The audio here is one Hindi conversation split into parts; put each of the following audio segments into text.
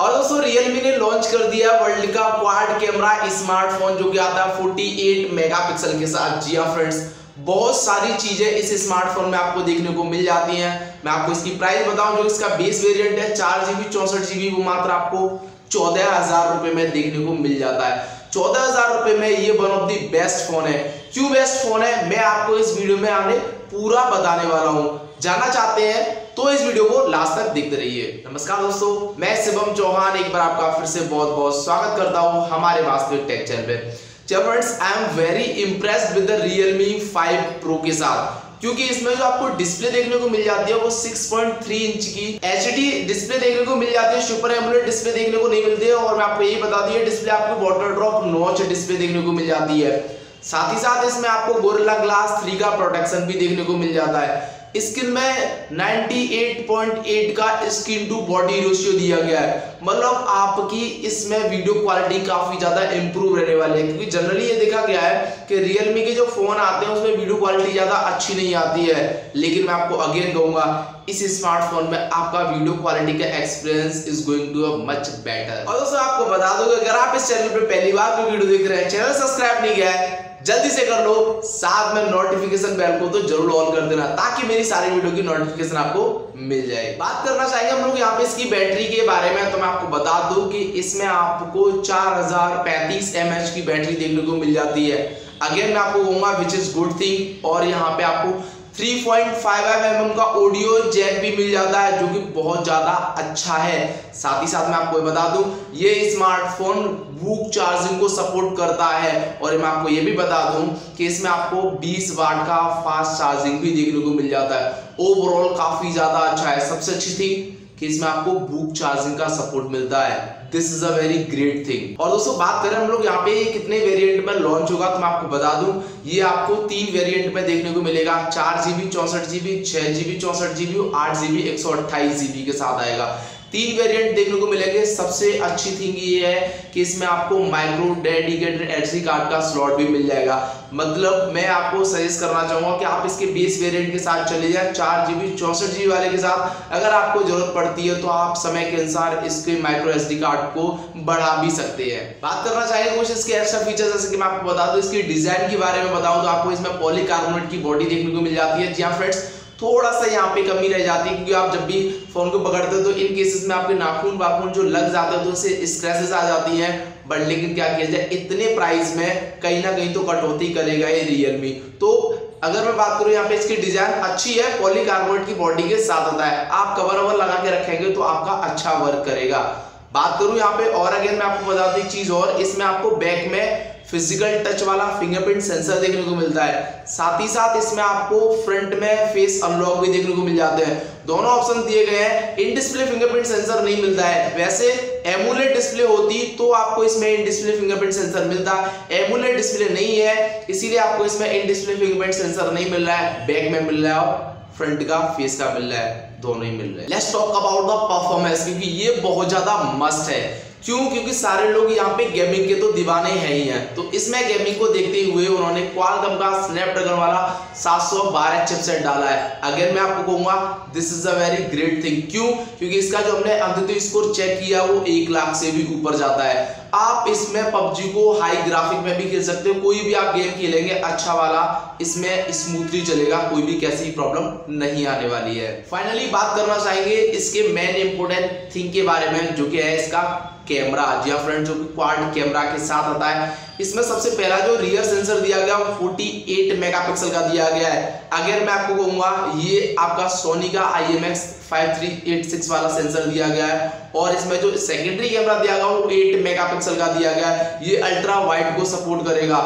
और दोस्तों रियलमी ने लॉन्च कर दिया वर्ल्ड का क्वाड कैमरा स्मार्टफोन जो कि आता है 48 मेगापिक्सल के साथ। जी हां फ्रेंड्स, बहुत सारी चीजें इस स्मार्टफोन में आपको देखने को मिल जाती हैं। मैं आपको इसकी प्राइस बताऊं, जो इसका बेस वेरिएंट है 4GB 64GB, वो मात्र आपको 14,000 रुपए में देखने को मिल जाता है। 14,000 रुपए में ये one of the best phone है। क्यों बेस्ट फोन है, मैं आपको इस वीडियो में आने पूरा बताने वाला हूं। जानना चाहते हैं तो इस वीडियो को लास्ट तक देखते रहिए। नमस्कार दोस्तों, मैं शिवम चौहान एक बार आपका फिर से बहुत-बहुत स्वागत करता हूं हमारे वास्तविक टेक चैनल पे। Friends, I am very impressed with the Realme 5 Pro के साथ, क्योंकि इसमें जो आपको डिस्प्ले देखने को मिल जाती है वो 6.3 इंच की HD डिस्प्ले देखने को मिल जाती है। सुपर एमुलेट डिस्प्ले देखने को नहीं मिलती है। और मैं आपको यही बता दी, डिस्प्ले आपको वाटर ड्रॉप नॉच डिस्प्ले देखने को मिल जाती है। साथ ही साथ इसमें आपको गोरिल्ला ग्लास 3 का प्रोटेक्शन भी देखने को मिल जाता है। स्क्रीन में 98.8 का स्क्रीन टू बॉडी रेशियो दिया गया है, मतलब आपकी इसमें वीडियो क्वालिटी काफी ज्यादा इंप्रूव रहने वाली है। क्योंकि जनरली ये देखा गया है कि रियलमी के जो फोन आते हैं उसमें वीडियो क्वालिटी ज्यादा अच्छी नहीं आती है, लेकिन मैं आपको अगेन कहूंगा इस स्मार्टफोन में आपका वीडियो क्वालिटी का experience is going to much better. और दोस्तों आपको बता दूं, अगर आप इस चैनल पे पहली बार भी वीडियो देख रहे हैं, चैनल सब्सक्राइब नहीं किया है, जल्दी से कर लो। साथ में नोटिफिकेशन बेल को तो जरूर ऑन कर देना ताकि मेरी सारी वीडियो की नोटिफिकेशन आपको मिल जाए। बात करना चाहेंगे हम लोग यहाँ पे इसकी बैटरी के बारे में, तो मैं आपको बता दूं कि इसमें आपको 4035 mAh की बैटरी देखने को मिल जाती है। अगेन मैं आपको कहूंगा विच इज गुड थिंग। और यहाँ पे आपको 3.5mm का ऑडियो जैक भी मिल जाता है, जो कि बहुत ज़्यादा अच्छा है। साथ ही साथ मैं आपको ये बता दूं, ये स्मार्टफोन वूक चार्जिंग को सपोर्ट करता है। और मैं आपको ये भी बता दूं कि इसमें आपको 20 वाट का फास्ट चार्जिंग भी देखने को मिल जाता है। ओवरऑल काफ़ी ज़्यादा अच्छा है। सबसे अच्छी थिंग कि इसमें आपको वूक चार्जिंग का सपोर्ट मिलता है। This is a very great thing. और दोस्तों बात करें हम लोग यहाँ पे कितने वेरिएंट में लॉन्च होगा, तो मैं आपको बता दूं ये आपको 3 वेरिएंट में देखने को मिलेगा। 4GB 64GB, 6GB 64GB और 8GB 128GB के साथ आएगा। 3 वेरिएंट देखने को मिलेंगे। सबसे अच्छी थिंग ये है कि इसमें आपको माइक्रो डेडिकेटेड एसडी कार्ड का स्लॉट भी मिल जाएगा। मतलब मैं आपको सजेस्ट करना चाहूँगा कि आप इसके बेस वेरिएंट के साथ चले जाएं 4GB 64GB वाले के साथ। अगर आपको ज़रूरत पड़ती है तो आप समय के अनुसार इसके माइक्रो एसडी कार्ड को बढ़ा भी सकते हैं। बात करना चाहिए कुछ इसके एक्स्ट्रा फीचर्स, जैसे कि मैं आपको बता दूँ इसकी डिज़ाइन के बारे में बताऊँ तो आपको इसमें पॉलीकार्बोनेट की बॉडी देखने को मिल जाती है। जी हाँ फ्रेंड्स, थोड़ा सा यहाँ पे कमी रह जाती है, क्योंकि आप जब भी फोन को पकड़ते हो तो इन केसेस में आपके नाखून वाखून जो लग जाते हैं तो उससे स्क्रैचेस आ जाती हैं। बट लेकिन क्या किया जाए, इतने प्राइस में कहीं ना कहीं तो कटौती करेगा ये रियलमी। तो अगर मैं बात करूँ यहाँ पे, इसकी डिजाइन अच्छी है, पॉलीकार्बोनेट की बॉडी के साथ होता है। आप कवर ओवर लगा के रखेंगे तो आपका अच्छा वर्क करेगा। बात करूँ यहाँ पे, और अगेन मैं आपको बता दूँ एक चीज़ और, इसमें आपको बैक में फिजिकल टच वाला फिंगरप्रिंट सेंसर देखने को मिलता है। साथ ही साथ इसमें आपको फ्रंट में फेस अनलॉक भी देखने को मिल जाते हैं। दोनों ऑप्शन दिए गए हैं। इन डिस्प्ले फिंगरप्रिंट सेंसर नहीं मिलता है। वैसे एमुलेट डिस्प्ले होती तो आपको इसमें इन डिस्प्ले फिंगरप्रिंट सेंसर मिलता। एमुलेट डिस्प्ले नहीं है, इसीलिए आपको इसमें इन डिस्प्ले फिंगरप्रिंट सेंसर नहीं मिल रहा है। बैक में मिल रहा है और फ्रंट का फेस का मिल रहा है, दोनों ही मिल रहे हैं। Let's talk about the performance, क्योंकि ये बहुत ज़्यादा मस्ट है। क्यों, क्योंकि सारे लोग यहाँ पे गेमिंग के तो दीवाने हैं ही हैं। तो इसमें गेमिंग को देखते हुए उन्होंने क्वालकॉम का स्नैपड्रैगन वाला 712 चिपसेट डाला है। अगेन मैं आपको कहूँगा this is a very great thing. क्यों, क्योंकि इसका जो हमने अंतिम स्कोर चेक किया वो 1 लाख से भी ऊपर जाता है। आप इसमें PUBG को हाई ग्राफिक में भी खेल सकते हो। कोई भी आप गेम खेलेंगे अच्छा वाला इसमें स्मूथली चलेगा, कोई भी कैसी प्रॉब्लम नहीं आने वाली है। फाइनली बात करना चाहेंगे इसके मेन इंपोर्टेंट थिंग के बारे में, जो कि है इसका कैमरा। जी हाँ फ्रेंड, जो कि क्वाड कैमरा के साथ आता है। इसमें सबसे पहला जो रियर सेंसर दिया गया वो 48 मेगापिक्सल का दिया गया है। अगेन मैं आपको कहूँगा ये आपका सोनी का IMX 5386 वाला सेंसर दिया गया है। और इसमें जो सेकेंडरी कैमरा दिया गया वो 8 मेगापिक्सल का दिया गया है। ये अल्ट्रा वाइड को सपोर्ट करेगा।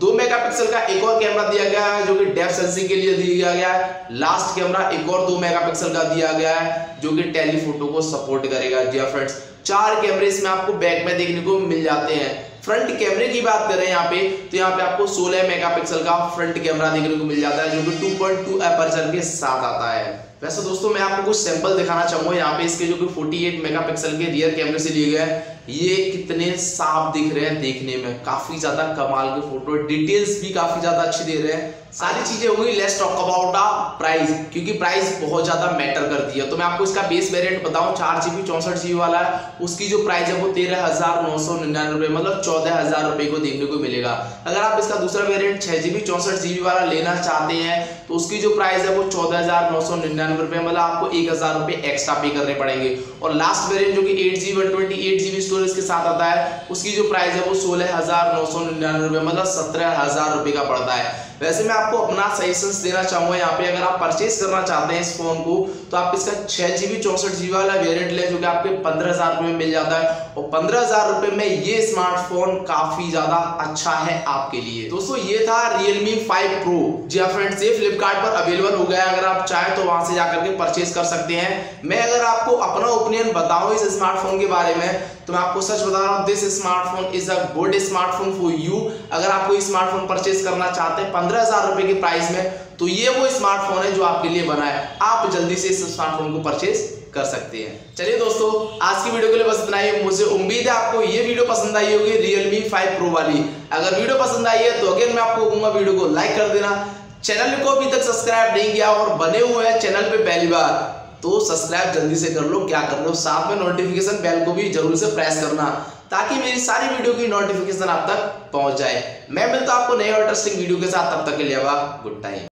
2 मेगापिक्सल का एक और कैमरा दिया गया है जो कि डेप्थ सेंसिंग के लिए दिया गया है। लास्ट कैमरा एक और 2 मेगापिक्सल का दिया गया है जो कि टेलीफोटो को सपोर्ट करेगा। जी फ्रेंड्स, 4 कैमरे इसमें आपको बैक में देखने को मिल जाते हैं। फ्रंट कैमरे की बात करें यहाँ पे, तो यहाँ पे आपको 16 मेगापिक्सल का फ्रंट कैमरा देखने को मिल जाता है, जो कि 2.2 एपर्चर के साथ आता है। वैसे दोस्तों मैं आपको कुछ सैंपल दिखाना चाहूँगा यहाँ पे इसके, जो कि 48 मेगापिक्सल के रियर कैमरे से लिए गए हैं। ये कितने साफ दिख रहे हैं देखने में, काफी ज्यादा कमाल के फोटो, डिटेल्स भी काफी ज्यादा अच्छी दे रहे हैं। सारी चीजें हो गई। Let's talk about the price, क्योंकि प्राइस बहुत ज्यादा मैटर करती है। तो मैं आपको इसका बेस वेरिएंट बताऊं, 4GB 64GB वाला है, उसकी जो प्राइस है वो 13,999 रुपये, मतलब 14,000 रुपये को देखने को मिलेगा। अगर आप इसका दूसरा वेरियंट 6GB 64GB वाला लेना चाहते हैं तो उसकी जो प्राइस है वो 14,999 रुपये, मतलब आपको 1,000 रुपये एक्स्ट्रा पे करने पड़ेंगे। और लास्ट वेरियंट जो कि 8GB 128GB स्टोरेज के साथ आता है, उसकी जो प्राइस है वो 16,999 रुपये, मतलब 17,000 रुपये का पड़ता है। वैसे मैं आपको अपना सजेशंस देना चाहूँगा यहाँ पे, अगर आप परचेज करना चाहते हैं इस फ़ोन को तो आप इसका 6GB 64GB वाला वेरिएंट लें, जो कि आपके 15,000 रुपये में मिल जाता है। और 15,000 रुपये में ये स्मार्टफोन काफ़ी ज़्यादा अच्छा है आपके लिए। दोस्तों ये था Realme 5 Pro। जी हाँ फ्रेंड्स, ये फ्लिपकार्ट पर अवेलेबल हो गया, अगर आप चाहें तो वहाँ से जाकर के परचेज कर सकते हैं। मैं अगर आपको अपना ओपिनियन बताऊँ इस स्मार्टफोन के बारे में तो मैं आपको सच बता रहा हूँ, this smartphone is a good smartphone for you. अगर आपको ये स्मार्टफोन परचेज करना चाहते हैं 15,000 रुपये की प्राइस में, तो ये वो स्मार्टफोन है जो आपके लिए बना है। आप जल्दी से इस स्मार्टफोन को परचेज कर सकते हैं। चलिए दोस्तों, आज की वीडियो के लिए बस इतना ही। मुझे उम्मीद है आपको ये वीडियो पसंद आई होगी, Realme 5 Pro वाली। अगर वीडियो पसंद आई है तो अगेन मैं आपको कहूँगा वीडियो को लाइक कर देना, चैनल को अभी तक सब्सक्राइब नहीं किया और बने हुए हैं चैनल पर पहली बार तो सब्सक्राइब जल्दी से कर लो। क्या कर लो, साथ में नोटिफिकेशन बेल को भी जरूर से प्रेस करना, ताकि मेरी सारी वीडियो की नोटिफिकेशन आप तक पहुंच जाए। मैं मिलता हूं आपको नए और इंटरेस्टिंग वीडियो के साथ, तब तक के लिए गुड टाइम।